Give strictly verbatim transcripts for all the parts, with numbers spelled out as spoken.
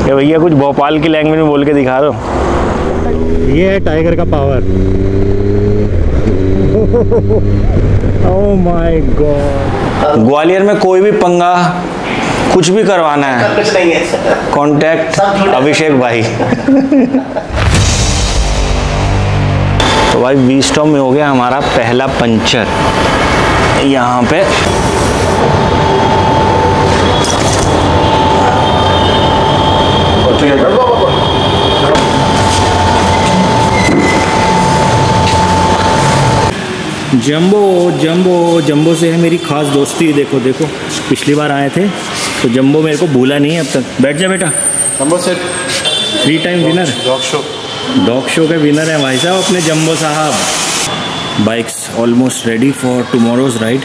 भैया कुछ भोपाल की लैंग्वेज में बोल के दिखा दो। ये है टाइगर का power. Oh my god. Gwalior में कोई भी पंगा कुछ भी करवाना है, कुछ नहीं है, कॉन्टैक्ट अभिषेक भाई। तो भाई वी-स्ट्रॉम में हो गया हमारा पहला पंचर। यहाँ पे जंबो जंबो जंबो से है मेरी खास दोस्ती। देखो देखो पिछली बार आए थे तो जंबो मेरे को भूला नहीं है अब तक। बैठ जा बेटा। जंबो से three time winner, dog show dog show के विनर हैं भाई साहब अपने जंबो साहब। Bikes almost ready for tomorrow's ride.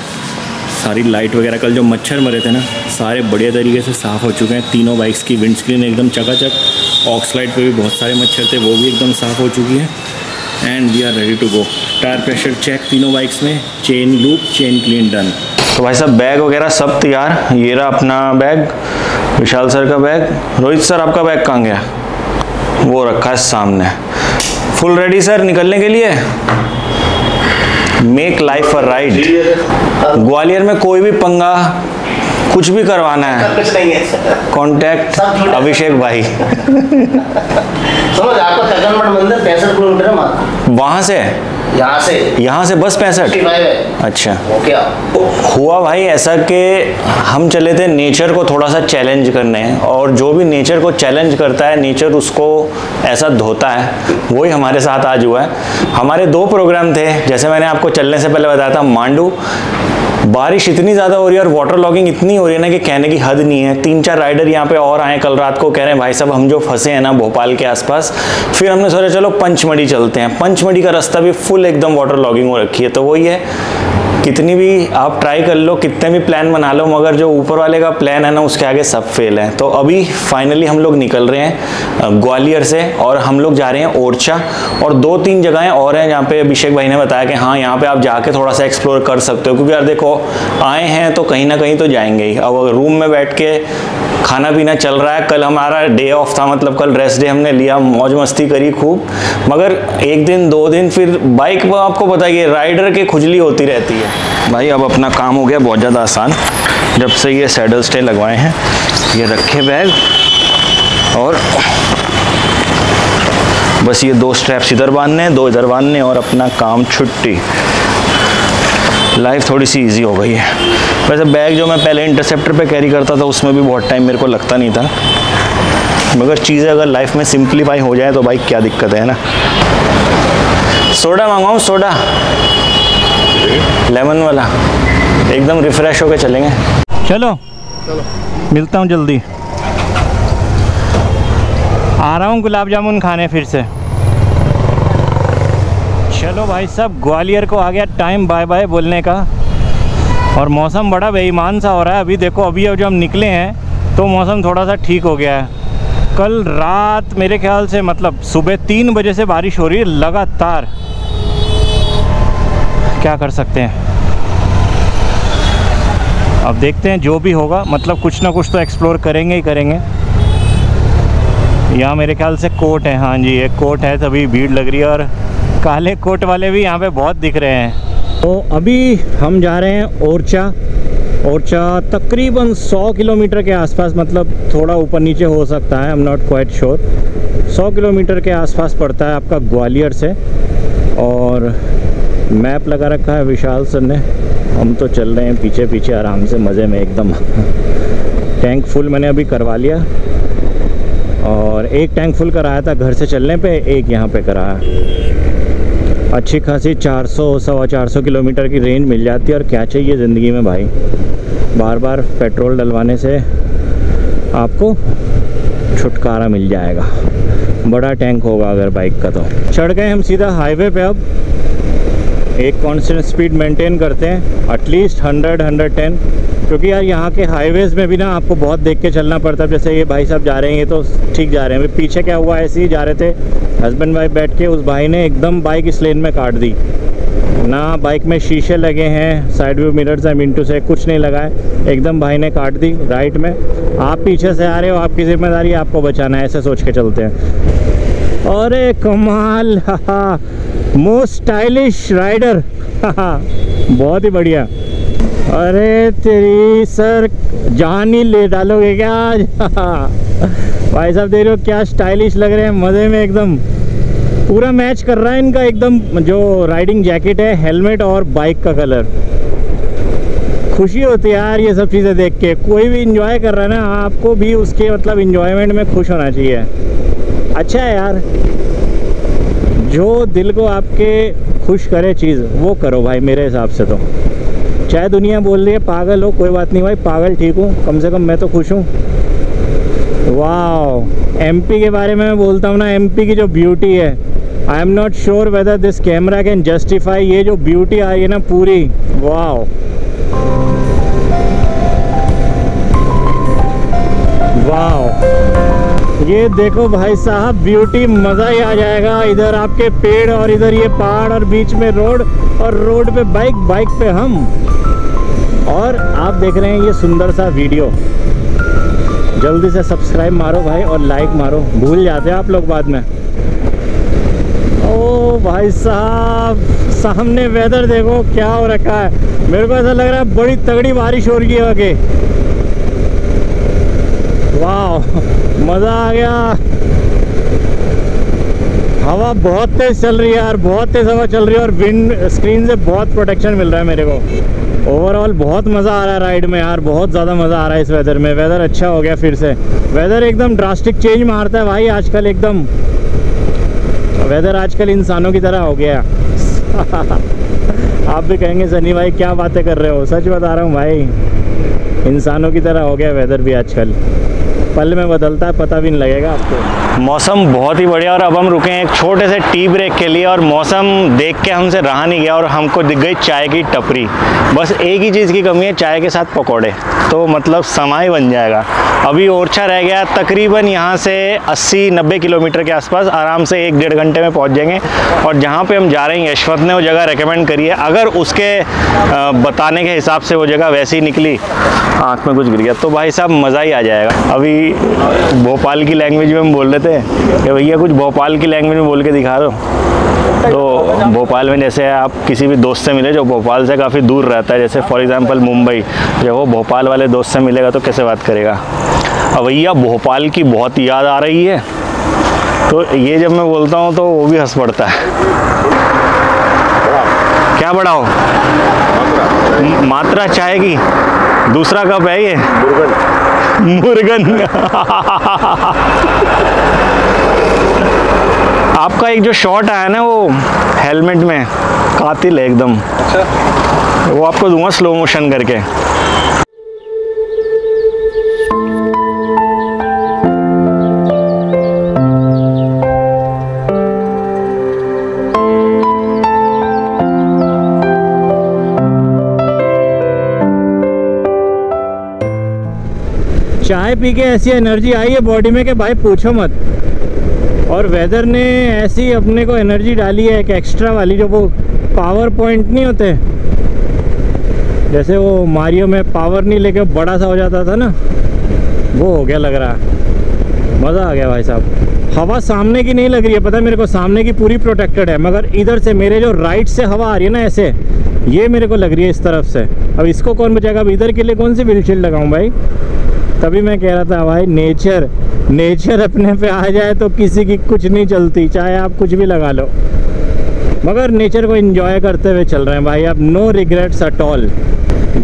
सारी लाइट वगैरह कल जो मच्छर मरे थे ना सारे बढ़िया तरीके से साफ़ हो चुके हैं। तीनों बाइक्स की विंडस्क्रीन एकदम चकाचक। ऑक्सलाइट पे भी बहुत सारे मच्छर थे वो भी एकदम साफ़ हो चुकी है and we are ready to go. Tyre pressure check तीनों बाइक्स में, chain lube chain clean done. तो भाई साहब बैग वगैरह सब तैयार। ये रहा अपना बैग, विशाल सर का बैग। रोहित सर आपका बैग कहाँ गया? वो रखा है सामने। फुल रेडी सर निकलने के लिए। Make life a ride. Gwalior में कोई भी पंगा कुछ भी करवाना है, कुछ नहीं है, कॉन्टैक्ट अभिषेक भाई। समझ आपका मंदिर पैंसठ किलोमीटर है मात्र वहाँ से, यहाँ से यहाँ से बस पैंसठ। अच्छा क्या हुआ भाई ऐसा कि हम चले थे नेचर को थोड़ा सा चैलेंज करने, और जो भी नेचर को चैलेंज करता है नेचर उसको ऐसा धोता है। वही हमारे साथ आज हुआ है। हमारे दो प्रोग्राम थे, जैसे मैंने आपको चलने से पहले बताया था। मांडू बारिश इतनी ज़्यादा हो रही है और वाटर लॉगिंग इतनी हो रही है ना कि कहने की हद नहीं है। तीन चार राइडर यहाँ पे और आए कल रात को, कह रहे हैं भाई साहब हम जो फंसे हैं ना भोपाल के आसपास। फिर हमने सोचा चलो पंचमढ़ी चलते हैं। पंचमढ़ी का रास्ता भी फुल एकदम वाटर लॉगिंग हो रखी है। तो वही है, कितनी भी आप ट्राई कर लो, कितने भी प्लान बना लो, मगर जो ऊपर वाले का प्लान है ना उसके आगे सब फेल है। तो अभी फाइनली हम लोग निकल रहे हैं ग्वालियर से और हम लोग जा रहे हैं ओरछा, और दो तीन जगहें और हैं जहाँ पे अभिषेक भाई ने बताया कि हाँ यहाँ पे आप जाके थोड़ा सा एक्सप्लोर कर सकते हो। क्योंकि यार देखो आए हैं तो कहीं ना कहीं तो जाएंगे ही। अब अगर रूम में बैठ के खाना पीना चल रहा है, कल हमारा डे ऑफ था, मतलब कल रेस्ट डे हमने लिया, मौज मस्ती करी खूब, मगर एक दिन दो दिन फिर बाइक पर आपको बताइए राइडर के खुजली होती रहती है। भाई अब अपना काम हो गया बहुत ज़्यादा आसान जब से ये सैडल स्टे लगवाए हैं। ये रखे बैग और बस ये दो स्ट्रैप्स इधर बांधने हैं, दो इधर बांधने हैं और अपना काम छुट्टी। लाइफ थोड़ी सी इजी हो गई है। वैसे बैग जो मैं पहले इंटरसेप्टर पे कैरी करता था उसमें भी बहुत टाइम मेरे को लगता नहीं था, मगर चीज़ें अगर लाइफ में सिंप्लीफाई हो जाए तो भाई क्या दिक्कत है ना। सोडा मंगाऊँ? सोडा लेमन वाला, एकदम रिफ्रेश होके चलेंगे। चलो चलो मिलता हूँ जल्दी। आ रहा हूँ गुलाब जामुन खाने फिर से। चलो भाई साहब ग्वालियर को आ गया टाइम बाय बाय बोलने का। और मौसम बड़ा बेईमान सा हो रहा है अभी। देखो अभी अब जब हम निकले हैं तो मौसम थोड़ा सा ठीक हो गया है। कल रात मेरे ख्याल से मतलब सुबह तीन बजे से बारिश हो रही है लगातार। क्या कर सकते हैं, अब देखते हैं जो भी होगा, मतलब कुछ ना कुछ तो एक्सप्लोर करेंगे ही करेंगे। यहाँ मेरे ख्याल से कोट है, हाँ जी एक कोट है तभी भीड़ लग रही है, और काले कोट वाले भी यहाँ पे बहुत दिख रहे हैं। तो अभी हम जा रहे हैं ओरछा। ओरछा तकरीबन सौ किलोमीटर के आसपास, मतलब थोड़ा ऊपर नीचे हो सकता है, I am not quite sure. सौ किलोमीटर के आसपास पड़ता है आपका ग्वालियर से, और मैप लगा रखा है विशाल सर ने। हम तो चल रहे हैं पीछे पीछे आराम से मज़े में एकदम। टैंक फुल मैंने अभी करवा लिया, और एक टैंक फुल कराया था घर से चलने पे, एक यहाँ पे कराया। अच्छी खासी चार सौ सवा चार सौ किलोमीटर की रेंज मिल जाती है, और क्या चाहिए ज़िंदगी में भाई। बार बार पेट्रोल डलवाने से आपको छुटकारा मिल जाएगा, बड़ा टैंक होगा अगर बाइक का तो। चढ़ गए हम सीधा हाईवे पर। अब एक कांस्टेंट स्पीड मेंटेन करते हैं एटलीस्ट हंड्रेड हंड्रेड टेन, क्योंकि यार यहाँ के हाईवेज़ में भी ना आपको बहुत देख के चलना पड़ता है। जैसे ये भाई साहब जा रहे हैं, ये तो ठीक जा रहे हैं। पीछे क्या हुआ, ऐसे ही जा रहे थे हस्बैंड वाइफ बैठ के, उस भाई ने एकदम बाइक इस लेन में काट दी। ना बाइक में शीशे लगे हैं, साइड व्यू मिरर्स है, मिनटू से कुछ नहीं लगा है, एकदम भाई ने काट दी राइट में। आप पीछे से आ रहे हो, आपकी जिम्मेदारी आपको बचाना है, ऐसे सोच के चलते हैं। अरे कमाल, मोस्ट स्टाइलिश राइडर, बहुत ही बढ़िया। अरे तेरी सर जान ही ले डालोगे क्या आज? भाई साहब देख रहे हो क्या स्टाइलिश लग रहे हैं, मज़े में एकदम। पूरा मैच कर रहा है इनका एकदम, जो राइडिंग जैकेट है, हेलमेट और बाइक का कलर। खुशी होती है यार ये सब चीज़ें देख के। कोई भी इंजॉय कर रहा है ना, आपको भी उसके मतलब इंजॉयमेंट में खुश होना चाहिए। अच्छा है यार, जो दिल को आपके खुश करे चीज़ वो करो भाई, मेरे हिसाब से। तो चाहे दुनिया बोल रही है पागल हो, कोई बात नहीं भाई, पागल ठीक हूँ, कम से कम मैं तो खुश हूँ। वाह, एमपी के बारे में मैं बोलता हूँ ना, एमपी की जो ब्यूटी है, I am not sure whether this camera can justify. ये जो ब्यूटी आई है ना पूरी, वाह वाह। ये देखो भाई साहब ब्यूटी, मज़ा ही आ जाएगा। इधर आपके पेड़ और इधर ये पहाड़ और बीच में रोड, और रोड पे बाइक, बाइक पे हम, और आप देख रहे हैं ये सुंदर सा वीडियो। जल्दी से सब्सक्राइब मारो भाई और लाइक मारो, भूल जाते हैं आप लोग बाद में। ओ भाई साहब सामने वेदर देखो क्या हो रखा है, मेरे को ऐसा लग रहा है बड़ी तगड़ी बारिश हो रही है आगे। वाह, मज़ा आ गया। हवा बहुत तेज़ चल रही है यार, बहुत तेज़ हवा चल रही है, और विंड स्क्रीन से बहुत प्रोटेक्शन मिल रहा है मेरे को। ओवरऑल बहुत मज़ा आ रहा है राइड में यार, बहुत ज़्यादा मज़ा आ रहा है इस वेदर में। वेदर अच्छा हो गया फिर से, वेदर एकदम ड्रास्टिक चेंज मारता है भाई आजकल, एकदम वेदर आजकल इंसानों की तरह हो गया। आप भी कहेंगे सनी भाई क्या बातें कर रहे हो, सच बता रहा हूँ भाई, इंसानों की तरह हो गया वेदर भी आजकल, पल में बदलता है, पता भी नहीं लगेगा आपको। मौसम बहुत ही बढ़िया, और अब हम रुके हैं एक छोटे से टी ब्रेक के लिए, और मौसम देख के हमसे रहा नहीं गया, और हमको दिख गई चाय की टपरी। बस एक ही चीज़ की कमी है, चाय के साथ पकौड़े, तो मतलब समा ही बन जाएगा। अभी ओरछा रह गया तकरीबन यहाँ से अस्सी नब्बे किलोमीटर के आसपास, आराम से एक डेढ़ घंटे में पहुँच जाएंगे। और जहाँ पर हम जा रहे हैं, यशवंत ने वो जगह रिकमेंड करी है, अगर उसके बताने के हिसाब से वो जगह वैसी निकली, आँख में कुछ गिर गया, तो भाई साहब मज़ा ही आ जाएगा। अभी भोपाल की लैंग्वेज में हम बोल रहे थे कि भैया कुछ भोपाल की लैंग्वेज में बोल के दिखा दो, तो भोपाल में जैसे आप किसी भी दोस्त से मिले जो भोपाल से काफ़ी दूर रहता है, जैसे फॉर एग्जांपल मुंबई, जब वो भोपाल वाले दोस्त से मिलेगा तो कैसे बात करेगा। अब भैया भोपाल की बहुत याद आ रही है, तो ये जब मैं बोलता हूँ तो वो भी हंस पड़ता है। क्या बड़ा हो, मात्रा चाय की, दूसरा कप है ये मुर्गन। आपका एक जो शॉट आया ना वो हेलमेट में, कातिल है एकदम। अच्छा, वो आपको दूंगा स्लो मोशन करके। चाय पी के ऐसी एनर्जी आई है बॉडी में कि भाई पूछो मत, और वेदर ने ऐसी अपने को एनर्जी डाली है एक एक्स्ट्रा वाली, जो वो पावर पॉइंट नहीं होते, जैसे वो मारियो में पावर नहीं लेके बड़ा सा हो जाता था ना, वो हो गया लग रहा है। मज़ा आ गया भाई साहब। हवा सामने की नहीं लग रही है, पता है मेरे को सामने की पूरी प्रोटेक्टेड है, मगर इधर से मेरे जो राइट से हवा आ रही है ना ऐसे, ये मेरे को लग रही है इस तरफ से। अब इसको कौन बचाएगा, अब इधर के लिए कौन सी विंडशील्ड लगाऊँ भाई। तभी मैं कह रहा था भाई नेचर, नेचर अपने पे आ जाए तो किसी की कुछ नहीं चलती, चाहे आप कुछ भी लगा लो, मगर नेचर को एंजॉय करते हुए चल रहे हैं भाई, अब no regrets at all.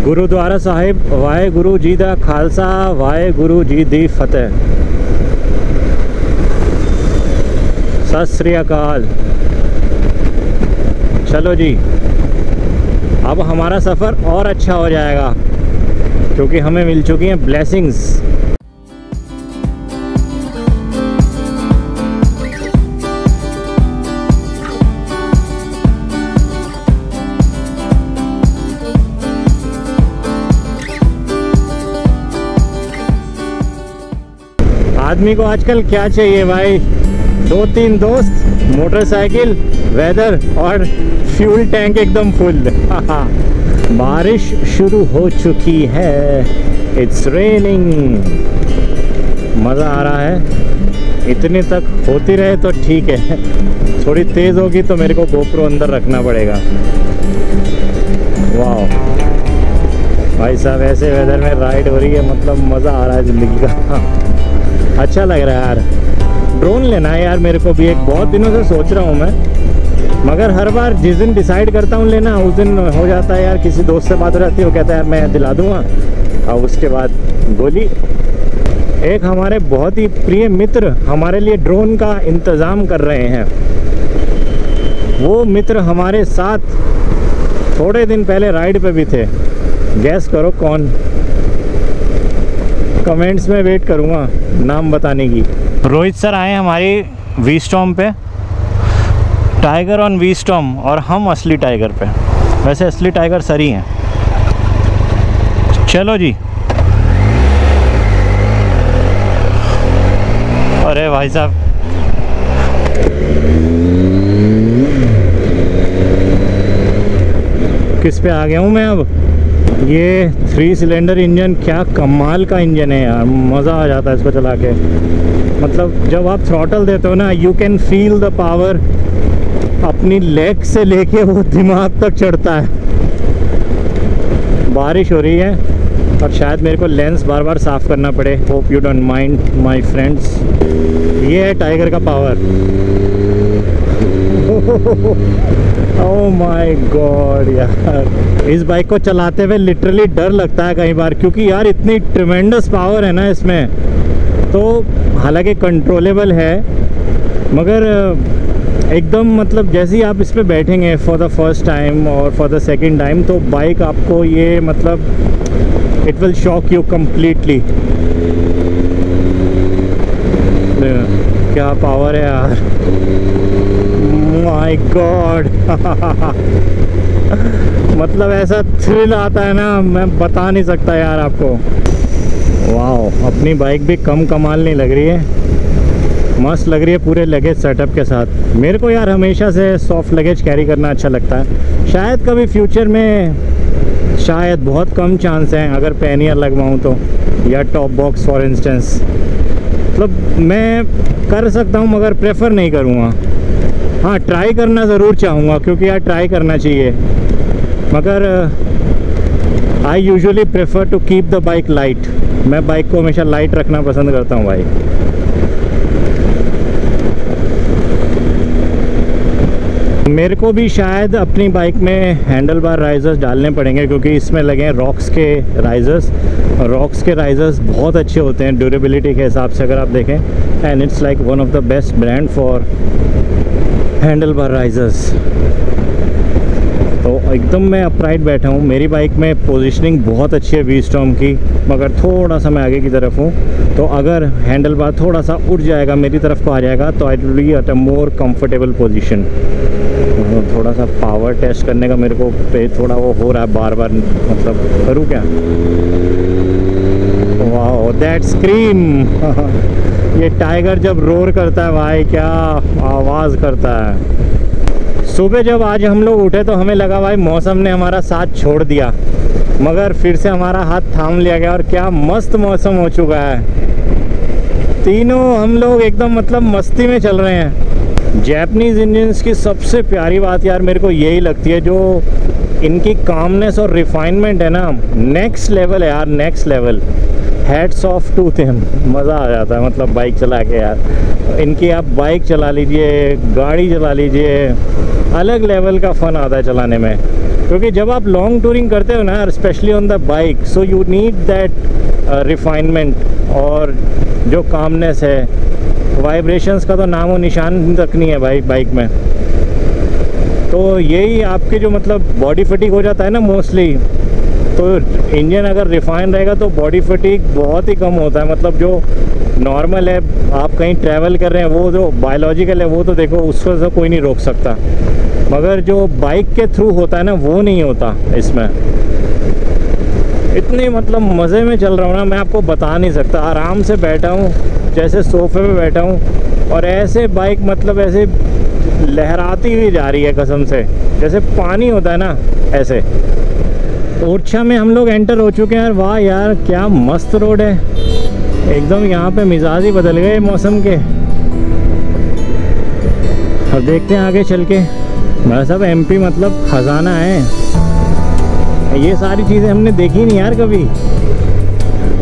Gurudwara Sahib, Wahe Guru ji दा खालसा, वाहे गुरु जी दी फतेह। सत श्री अकाल। चलो जी, अब हमारा सफ़र और अच्छा हो जाएगा क्योंकि हमें मिल चुकी हैं ब्लेसिंग्स। आदमी को आजकल क्या चाहिए भाई, दो तीन दोस्त, मोटरसाइकिल वेदर और फ्यूल टैंक एकदम फुल। बारिश शुरू हो चुकी है, इट्स रेनिंग। मज़ा आ रहा है। इतने तक होती रहे तो ठीक है, थोड़ी तेज़ होगी तो मेरे को GoPro अंदर रखना पड़ेगा। वाह भाई साहब, ऐसे वेदर में राइड हो रही है, मतलब मज़ा आ रहा है ज़िंदगी का। अच्छा लग रहा है यार। ड्रोन लेना है यार मेरे को भी, एक बहुत दिनों से सोच रहा हूँ मैं, मगर हर बार जिस दिन डिसाइड करता हूँ लेना उस दिन हो जाता है यार, किसी दोस्त से बात हो जाती है, वो कहता है यार मैं दिला दूँगा, और उसके बाद गोली। एक हमारे बहुत ही प्रिय मित्र हमारे लिए ड्रोन का इंतज़ाम कर रहे हैं। वो मित्र हमारे साथ थोड़े दिन पहले राइड पे भी थे। गैस करो कौन, कमेंट्स में वेट करूँगा नाम बताने की। रोहित सर आए हमारी वी-स्ट्रॉम पे, टाइगर ऑन वी-स्ट्रॉम, और हम असली टाइगर पे। वैसे असली टाइगर सर ही हैं। चलो जी। अरे भाई साहब, किस पे आ गया हूँ मैं अब। ये थ्री सिलेंडर इंजन, क्या कमाल का इंजन है यार, मज़ा आ जाता है इसको चला के। मतलब जब आप थ्रॉटल देते हो ना, you can feel the power, अपनी लेग से लेके वो दिमाग तक चढ़ता है। बारिश हो रही है और शायद मेरे को लेंस बार बार साफ़ करना पड़े। Hope you don't mind my friends. ये है टाइगर का पावर। ओह माय गॉड यार, इस बाइक को चलाते हुए लिटरली डर लगता है कई बार, क्योंकि यार इतनी ट्रिमेंडस पावर है ना इसमें। तो हालांकि कंट्रोलेबल है, मगर एकदम मतलब जैसे ही आप इस पर बैठेंगे फॉर द फर्स्ट टाइम और फॉर द सेकंड टाइम, तो बाइक आपको ये मतलब it will shock you completely. क्या पावर है यार, माय गॉड। मतलब ऐसा थ्रिल आता है ना, मैं बता नहीं सकता यार आपको। वाह, अपनी बाइक भी कम कमाल नहीं लग रही है, मस्त लग रही है पूरे लगेज सेटअप के साथ। मेरे को यार हमेशा से सॉफ्ट लगेज कैरी करना अच्छा लगता है। शायद कभी फ्यूचर में, शायद बहुत कम चांस हैं, अगर पैनियर लगवाऊँ तो, या टॉप बॉक्स फॉर इंस्टेंस, मतलब मैं कर सकता हूँ मगर प्रेफर नहीं करूँगा। हाँ, ट्राई करना ज़रूर चाहूँगा, क्योंकि यार ट्राई करना चाहिए, मगर I usually prefer to keep the bike light. मैं बाइक को हमेशा लाइट रखना पसंद करता हूँ भाई। मेरे को भी शायद अपनी बाइक में हैंडल बार राइजर्स डालने पड़ेंगे, क्योंकि इसमें लगे हैं रॉक्स के राइजर्स। रॉक्स के राइजर्स बहुत अच्छे होते हैं ड्यूरेबिलिटी के हिसाब से अगर आप देखें, and it's like one of the best brand for handlebar risers. तो एकदम मैं अपराइट बैठा हूँ। मेरी बाइक में पोजीशनिंग बहुत अच्छी है वी-स्ट्रॉम की, मगर थोड़ा सा मैं आगे की तरफ हूँ, तो अगर हैंडल बार थोड़ा सा उठ जाएगा, मेरी तरफ को आ जाएगा, तो I will be at a more comfortable position. थोड़ा सा पावर टेस्ट करने का मेरे को पे थोड़ा वो हो रहा है बार बार, मतलब करूँ क्या। Wow that scream. ये टाइगर जब रोर करता है भाई, क्या आवाज़ करता है। सुबह जब आज हम लोग उठे तो हमें लगा भाई मौसम ने हमारा साथ छोड़ दिया, मगर फिर से हमारा हाथ थाम लिया गया, और क्या मस्त मौसम हो चुका है। तीनों हम लोग एकदम मतलब मस्ती में चल रहे हैं। जैपनीज़ इंजन्स की सबसे प्यारी बात यार मेरे को यही लगती है, जो इनकी कामनेस और रिफाइनमेंट है ना, नेक्स्ट लेवल है यार, next level. Hats off to them, मज़ा आ जाता है मतलब बाइक चला के यार। इनकी आप बाइक चला लीजिए, गाड़ी चला लीजिए, अलग लेवल का फ़न आता है चलाने में। क्योंकि जब आप लॉन्ग टूरिंग करते हो ना, specially on the bike, so you need that refinement और जो कामनेस है। वाइब्रेशंस का तो नाम और निशान तक नहीं है भाई बाइक में। तो यही आपके जो मतलब बॉडी फटीक हो जाता है ना मोस्टली, तो इंजन अगर रिफाइन रहेगा तो बॉडी फटीक बहुत ही कम होता है। मतलब जो नॉर्मल है, आप कहीं ट्रैवल कर रहे हैं, वो जो बायोलॉजिकल है वो तो देखो, उसको तो कोई नहीं रोक सकता, मगर जो बाइक के थ्रू होता है ना, वो नहीं होता इसमें। इतने मतलब मज़े में चल रहा हूँ ना, मैं आपको बता नहीं सकता। आराम से बैठा हूँ, जैसे सोफे पे बैठा हूँ, और ऐसे बाइक मतलब ऐसे लहराती हुई जा रही है कसम से, जैसे पानी होता है ना ऐसे। ओरछा में हम लोग एंटर हो चुके हैं। वाह यार क्या मस्त रोड है एकदम, यहाँ पे मिजाज ही बदल गए मौसम के। और देखते हैं आगे चल के, भाई साहब एमपी मतलब खजाना है, ये सारी चीज़ें हमने देखी नहीं यार कभी,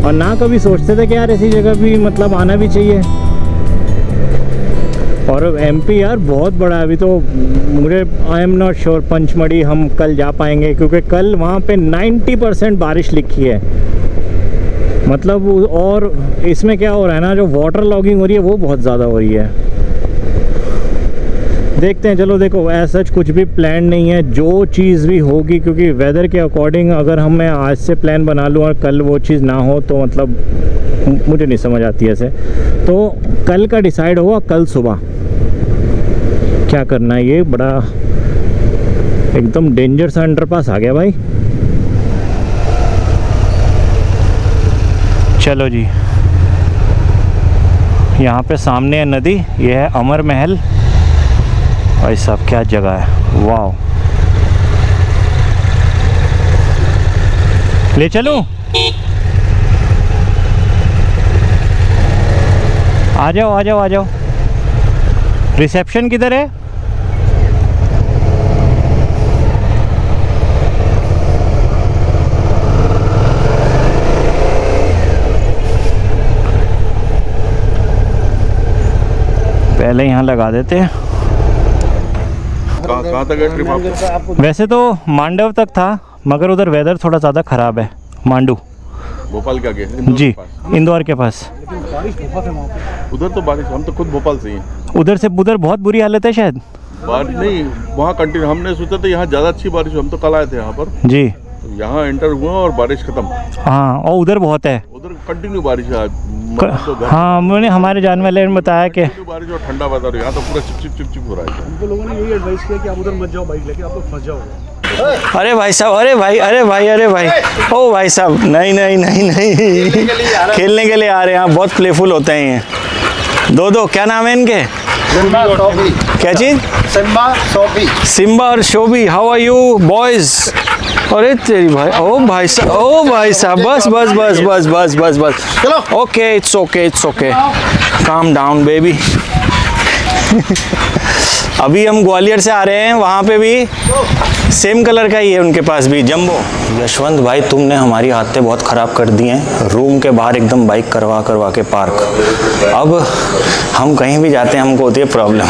और ना कभी सोचते थे कि यार ऐसी जगह भी मतलब आना भी चाहिए। और एमपी यार बहुत बड़ा है, अभी तो मुझे I am not sure Pachmarhi हम कल जा पाएंगे, क्योंकि कल वहाँ पे नब्बे परसेंट बारिश लिखी है मतलब। और इसमें क्या हो रहा है ना, जो वाटर लॉगिंग हो रही है वो बहुत ज़्यादा हो रही है। देखते हैं, चलो देखो ऐसा कुछ भी प्लान नहीं है, जो चीज़ भी होगी क्योंकि वेदर के अकॉर्डिंग अगर हम मैं आज से प्लान बना लूँ और कल वो चीज़ ना हो तो मतलब मुझे नहीं समझ आती ऐसे। तो कल का डिसाइड होगा कल सुबह क्या करना है। ये बड़ा एकदम डेंजर सा अंडरपास आ गया भाई। चलो जी, यहाँ पे सामने है नदी, ये है अमर महल। भाई साहब क्या जगह है, वाह। ले चलूं, आ जाओ आ जाओ आ जाओ। रिसेप्शन किधर है? पहले यहाँ लगा देते हैं। कहाँ तक है ट्रिप? वैसे तो मांडव तक था मगर उधर वेदर थोड़ा ज़्यादा ख़राब है। मांडू भोपाल के आगे जी, इंदौर के पास। उधर तो बारिश, हम तो खुद भोपाल से ही, उधर से उधर बहुत बुरी हालत है शायद। बारिश नहीं वहाँ कंटिन्यू, हमने सोचा था यहाँ ज़्यादा अच्छी बारिश, हम तो कल आए थे यहाँ पर जी, तो यहाँ एंटर हुआ और बारिश खत्म। हाँ, और उधर बहुत है, उधर कंटिन्यू बारिश है आज। हाँ, मैंने हमारे जानवर ने बताया कि बारिश और ठंडा वातावरण, यहाँ तो पूरा चिपचिप चिपचिप हो रहा है। उनको लोगों ने यही एडवाइस किया कि आप उधर मत जाओ बाइक लेके, आप लोग फंस जाओगे। अरे भाई साहब, अरे भाई, अरे भाई, अरे भाई, ओ भाई साहब, नहीं नहीं नहीं नहीं, खेलने के लिए आ रहे हैं। बहुत प्लेफुल होते हैं ये दो दो। क्या नाम है इनके? Simba, Sophie. क्या चीज? Simba, Sophie. सिम्बा और Sophie. How are you boys? अरे तेरी भाई, ओ भाई साहब, ओ भाई साहब, बस बस बस बस बस बस बस चलो। Okay, it's okay, it's okay, calm down baby. अभी हम ग्वालियर से आ रहे हैं, वहाँ पे भी सेम कलर का ही है उनके पास भी, जंबो। यशवंत भाई तुमने हमारी आदतें बहुत ख़राब कर दी हैं, रूम के बाहर एकदम बाइक करवा करवा के पार्क। अब हम कहीं भी जाते हैं हमको होती है प्रॉब्लम।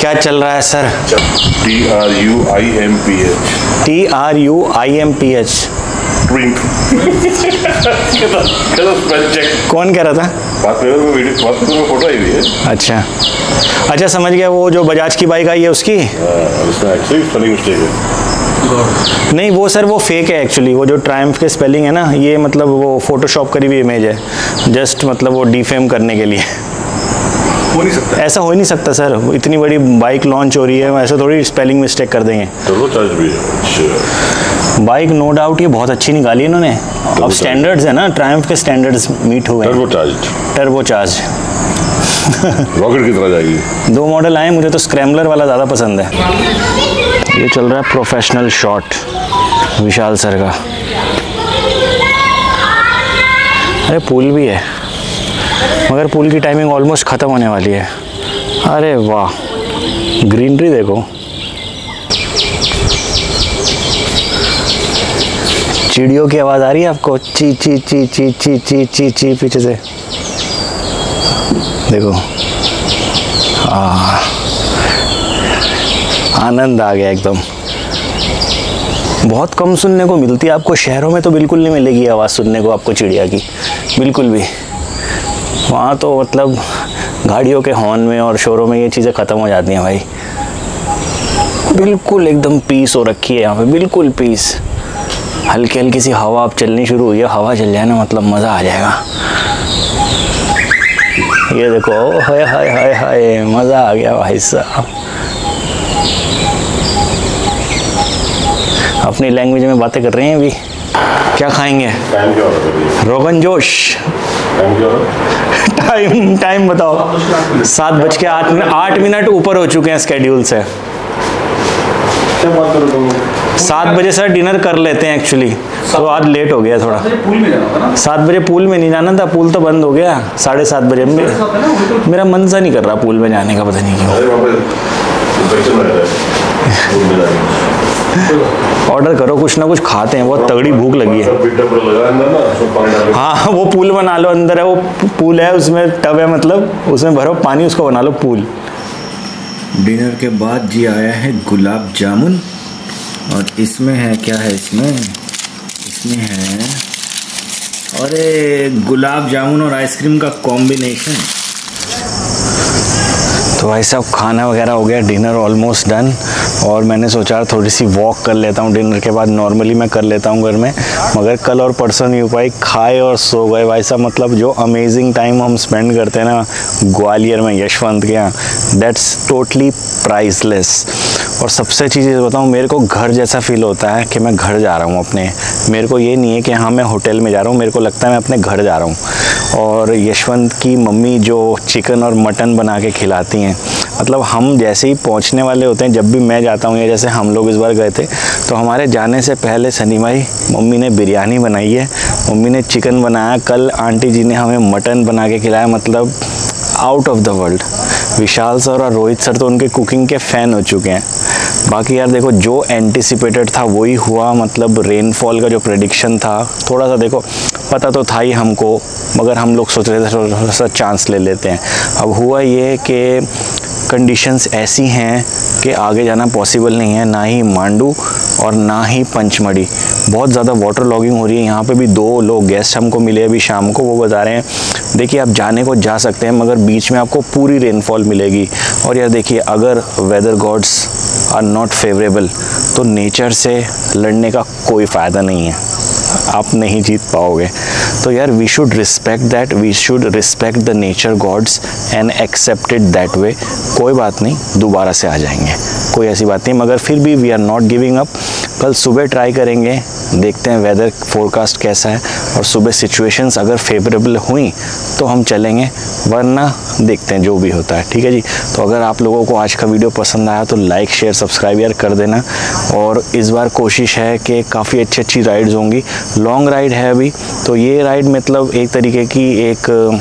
क्या चल रहा है sir? T R U I M P H. T R U I M P H. कौन कह रहा था? में फोटो आई हुई है। अच्छा अच्छा, समझ गया, वो जो बजाज की बाइक आई है उसकी। आ, है। नहीं वो सर वो फेक है एक्चुअली, वो जो ट्रायम्फ के स्पेलिंग है ना, ये मतलब वो फोटोशॉप करी हुई इमेज है, जस्ट मतलब वो डिफेम करने के लिए। हो नहीं सकता, ऐसा हो ही नहीं सकता सर, इतनी बड़ी बाइक लॉन्च हो रही है, ऐसा थोड़ी स्पेलिंग मिस्टेक कर देंगे। बाइक नो डाउट ये बहुत अच्छी निकाली इन्होंने। अब स्टैंडर्ड्स है ना, ट्रायम्फ के स्टैंडर्ड्स मीट हो गए। टर्बोचार्ज, टर्बोचार्ज रॉकेट की तरह जाएगी। दो मॉडल आए, मुझे तो स्क्रैम्बलर वाला ज़्यादा पसंद है। ये चल रहा है प्रोफेशनल शॉट विशाल सर का। अरे पुल भी है मगर पुल की टाइमिंग ऑलमोस्ट ख़त्म होने वाली है। अरे वाह, ग्रीनरी देखो, चिड़ियों की आवाज़ आ रही है आपको, ची ची ची ची ची ची ची ची पीछे से देखो। आनंद आ गया एकदम। बहुत कम सुनने को मिलती है आपको शहरों में, तो बिल्कुल नहीं मिलेगी आवाज़ सुनने को आपको चिड़िया की, बिल्कुल भी। वहाँ तो मतलब गाड़ियों के हॉर्न में और शोरों में ये चीज़ें ख़त्म हो जाती हैं भाई। बिल्कुल एकदम पीस हो रखी है यहाँ पे, बिल्कुल पीस। हल्की हल्की सी हवा अब चलनी शुरू हुई है, हवा चल जाए ना मतलब मज़ा आ जाएगा। ये देखो, हाय हाय हाय हाय, मज़ा आ गया भाई साहब। अपनी लैंग्वेज में बातें कर रहे हैं अभी। क्या खाएंगे? रोगन जोश। टाइम टाइम बताओ। सात बज के आठ आठ मिनट ऊपर हो चुके हैं स्केड्यूल से। सात बजे सर डिनर कर लेते हैं एक्चुअली, तो आज लेट हो गया थोड़ा। सात बजे पूल में नहीं जाना था, पूल तो बंद हो गया साढ़े सात बजे। मेरा मन सा नहीं कर रहा पूल में जाने का, पता नहीं क्यों। ऑर्डर करो कुछ ना कुछ खाते हैं, बहुत तगड़ी भूख लगी है। हाँ वो पूल बना लो, अंदर है वो पूल है, उसमें टब है, मतलब उसमें भरो पानी, उसको बना लो पूल। डिनर के बाद जी आया है गुलाब जामुन, और इसमें है क्या है, इसमें इसमें है अरे गुलाब जामुन और आइसक्रीम का कॉम्बिनेशन। तो भाई साहब खाना वगैरह हो गया, डिनर ऑलमोस्ट डन, और मैंने सोचा थोड़ी सी वॉक कर लेता हूँ डिनर के बाद। नॉर्मली मैं कर लेता हूँ घर में, मगर कल और परसों नहीं हो पाई, खाए और सो गए भाई साहब। मतलब जो अमेजिंग टाइम हम स्पेंड करते हैं ना ग्वालियर में यशवंत के यहाँ, दैट्स टोटली प्राइसलेस। और सबसे चीज़ ये बताऊँ, मेरे को घर जैसा फील होता है कि मैं घर जा रहा हूँ अपने। मेरे को ये नहीं है कि हाँ मैं होटल में जा रहा हूँ, मेरे को लगता है मैं अपने घर जा रहा हूँ। और यशवंत की मम्मी जो चिकन और मटन बना के खिलाती हैं, मतलब हम जैसे ही पहुँचने वाले होते हैं, जब भी मैं जाता हूँ या जैसे हम लोग इस बार गए थे, तो हमारे जाने से पहले शनिवाई मम्मी ने बिरयानी बनाई है, मम्मी ने चिकन बनाया, कल आंटी जी ने हमें मटन बना के खिलाया, मतलब out of the world. Vishal sir और रोहित सर तो उनके कुकिंग के फ़ैन हो चुके हैं। बाकी यार देखो, जो एंटिसिपेटेड था वही हुआ, मतलब रेनफॉल का जो प्रेडिक्शन था, थोड़ा सा देखो पता तो था ही हमको, मगर हम लोग सोच रहे थे थोड़ा सा चांस ले लेते हैं। अब हुआ ये कि कंडीशंस ऐसी हैं कि आगे जाना पॉसिबल नहीं है, ना ही मांडू और ना ही पंचमढ़ी। बहुत ज़्यादा वाटर लॉगिंग हो रही है यहाँ पे भी। दो लोग गेस्ट हमको मिले अभी शाम को, वो बता रहे हैं देखिए आप जाने को जा सकते हैं, मगर बीच में आपको पूरी रेनफॉल मिलेगी। और यार देखिए, अगर weather gods are not favourable तो नेचर से लड़ने का कोई फ़ायदा नहीं है, आप नहीं जीत पाओगे। तो यार we should respect that, we should respect the nature gods and accept it that way. कोई बात नहीं, दोबारा से आ जाएंगे, कोई ऐसी बात नहीं, मगर फिर भी we are not giving up. कल सुबह ट्राई करेंगे, देखते हैं वेदर फोरकास्ट कैसा है, और सुबह सिचुएशंस अगर फेवरेबल हुई तो हम चलेंगे, वरना देखते हैं जो भी होता है। ठीक है जी। तो अगर आप लोगों को आज का वीडियो पसंद आया तो लाइक शेयर सब्सक्राइब यार कर देना। और इस बार कोशिश है कि काफ़ी अच्छी अच्छी राइड्स होंगी, लॉन्ग राइड है अभी तो ये राइड, मतलब एक तरीके की एक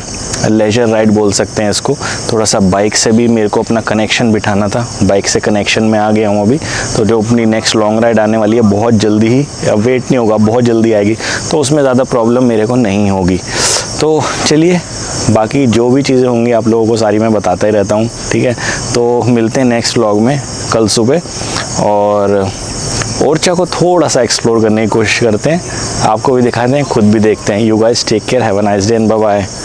लेजर राइड बोल सकते हैं इसको। थोड़ा सा बाइक से भी मेरे को अपना कनेक्शन बिठाना था, बाइक से कनेक्शन में आ गया हूँ अभी। तो जो अपनी नेक्स्ट लॉन्ग राइड आने वाली है बहुत जल्दी ही, अब वेट नहीं होगा, बहुत जल्दी आएगी, तो उसमें ज़्यादा प्रॉब्लम मेरे को नहीं होगी। तो चलिए, बाकी जो भी चीज़ें होंगी आप लोगों को सारी मैं बताता ही रहता हूँ। ठीक है, तो मिलते हैं नेक्स्ट व्लॉग में कल सुबह, और ओरछा को थोड़ा सा एक्सप्लोर करने की कोशिश करते हैं, आपको भी दिखाते हैं, खुद भी देखते हैं। You guys take care, have a nice day and bye bye.